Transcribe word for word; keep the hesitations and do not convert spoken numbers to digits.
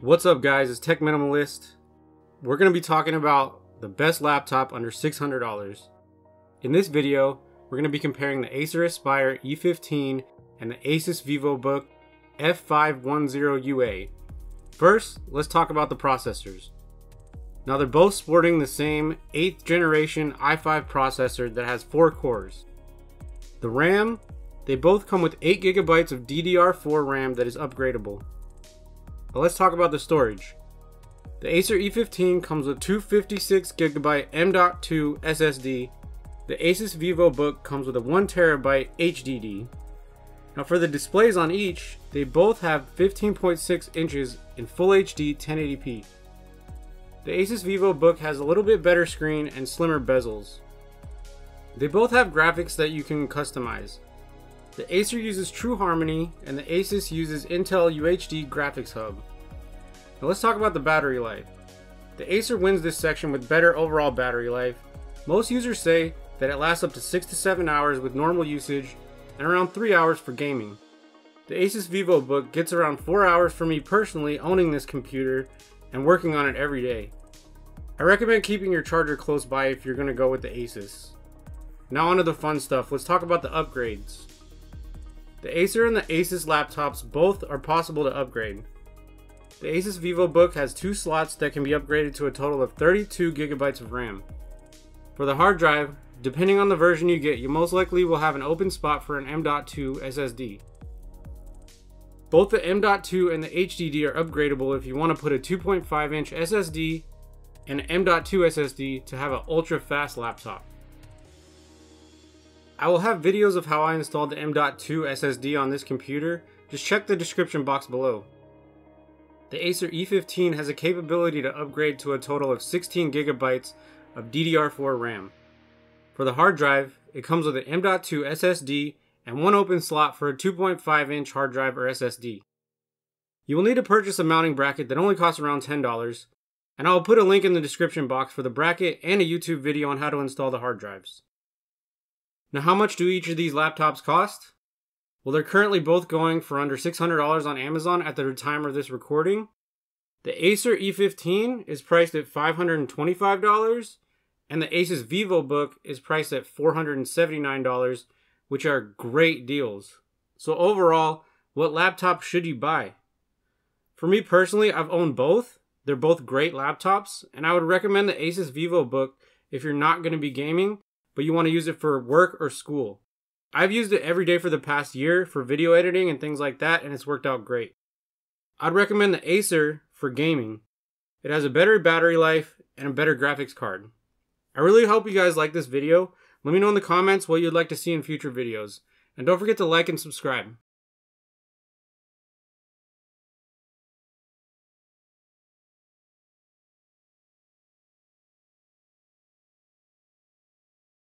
What's up guys, it's Tech Minimalist. We're going to be talking about the best laptop under six hundred dollars. In this video, we're going to be comparing the Acer Aspire E fifteen and the Asus VivoBook F five ten U A. First, let's talk about the processors. Now they're both sporting the same eighth generation i five processor that has four cores. The RAM, they both come with eight gigabytes of D D R four RAM that is upgradable. Now let's talk about the storage. The Acer E fifteen comes with two fifty-six gigabyte M dot two S S D. The Asus VivoBook comes with a one terabyte H D D. Now for the displays on each, they both have fifteen point six inches in Full H D ten eighty p. The Asus VivoBook has a little bit better screen and slimmer bezels. They both have graphics that you can customize. The Acer uses True Harmony and the Asus uses Intel U H D Graphics Hub. Now let's talk about the battery life. The Acer wins this section with better overall battery life. Most users say that it lasts up to six to seven hours with normal usage and around three hours for gaming. The Asus VivoBook gets around four hours for me personally owning this computer and working on it every day. I recommend keeping your charger close by if you're going to go with the Asus. Now onto the fun stuff, let's talk about the upgrades. The Acer and the Asus laptops both are possible to upgrade. The Asus VivoBook has two slots that can be upgraded to a total of thirty-two gigabytes of RAM. For the hard drive, depending on the version you get, you most likely will have an open spot for an M dot two S S D. Both the M dot two and the H D D are upgradable if you want to put a two point five inch S S D and an M dot two S S D to have an ultra-fast laptop. I will have videos of how I installed the M dot two S S D on this computer, just check the description box below. The Acer E fifteen has a capability to upgrade to a total of sixteen gigabytes of D D R four RAM. For the hard drive, it comes with an M dot two S S D and one open slot for a two point five inch hard drive or S S D. You will need to purchase a mounting bracket that only costs around ten dollars, and I will put a link in the description box for the bracket and a YouTube video on how to install the hard drives. Now how much do each of these laptops cost? Well, they're currently both going for under six hundred dollars on Amazon at the time of this recording. The Acer E fifteen is priced at five hundred twenty-five dollars and the Asus VivoBook is priced at four hundred seventy-nine dollars, which are great deals. So overall, what laptop should you buy? For me personally, I've owned both. They're both great laptops and I would recommend the Asus VivoBook if you're not going to be gaming, but you want to use it for work or school. I've used it every day for the past year for video editing and things like that, and it's worked out great. I'd recommend the Acer for gaming. It has a better battery life and a better graphics card. I really hope you guys like this video. Let me know in the comments what you'd like to see in future videos. And don't forget to like and subscribe.